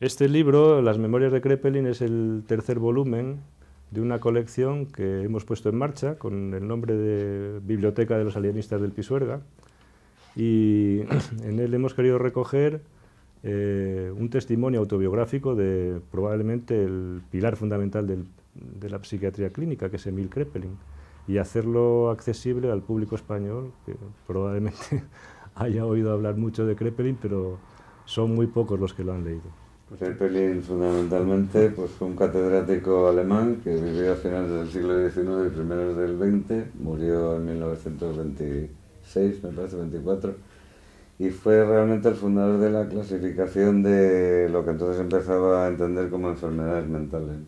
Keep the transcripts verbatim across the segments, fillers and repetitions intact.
Este libro, Las Memorias de Kraepelin, es el tercer volumen de una colección que hemos puesto en marcha con el nombre de Biblioteca de los Alienistas del Pisuerga, y en él hemos querido recoger eh, un testimonio autobiográfico de probablemente el pilar fundamental del, de la psiquiatría clínica, que es Emil Kraepelin, y hacerlo accesible al público español, que probablemente haya oído hablar mucho de Kraepelin, pero son muy pocos los que lo han leído. Kraepelin, fundamentalmente, pues, fue un catedrático alemán que vivió a finales del siglo diecinueve y primeros del veinte, murió en mil novecientos veintiséis, me parece, veinticuatro, y fue realmente el fundador de la clasificación de lo que entonces empezaba a entender como enfermedades mentales.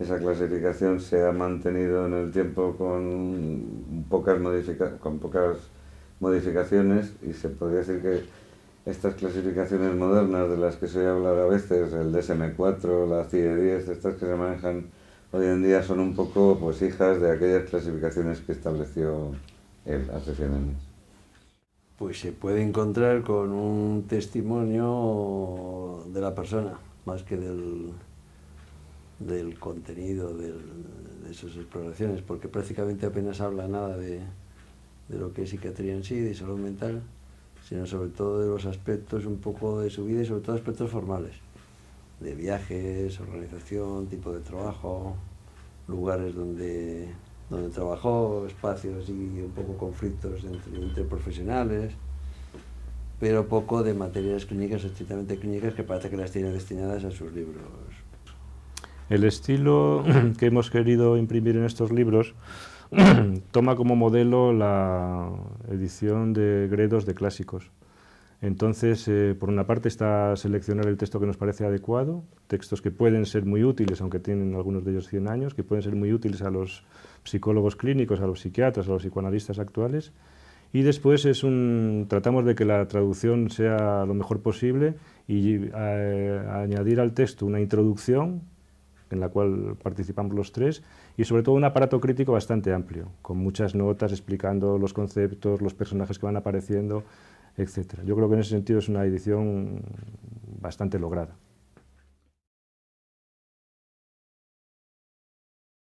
Esa clasificación se ha mantenido en el tiempo con pocas, modifica con pocas modificaciones, y se podría decir que estas clasificaciones modernas de las que se oye hablar a veces, el D S M cuatro, la C I E diez, estas que se manejan hoy en día son un poco pues hijas de aquellas clasificaciones que estableció él hace cien años. Pues se puede encontrar con un testimonio de la persona, más que del, del contenido del, de sus exploraciones, porque prácticamente apenas habla nada de, de lo que es psiquiatría en sí, de salud mental, sino sobre todo de los aspectos un poco de su vida y sobre todo aspectos formales, de viajes, organización, tipo de trabajo, lugares donde, donde trabajó, espacios y un poco conflictos entre, entre profesionales, pero poco de materias clínicas, estrictamente clínicas, que parece que las tiene destinadas a sus libros. El estilo que hemos querido imprimir en estos libros toma como modelo la edición de Gredos de clásicos. Entonces, eh, por una parte está seleccionar el texto que nos parece adecuado, textos que pueden ser muy útiles, aunque tienen algunos de ellos cien años, que pueden ser muy útiles a los psicólogos clínicos, a los psiquiatras, a los psicoanalistas actuales, y después es un, tratamos de que la traducción sea lo mejor posible y eh, añadir al texto una introducción, en la cual participamos los tres, y sobre todo un aparato crítico bastante amplio, con muchas notas explicando los conceptos, los personajes que van apareciendo, etcétera. Yo creo que en ese sentido es una edición bastante lograda.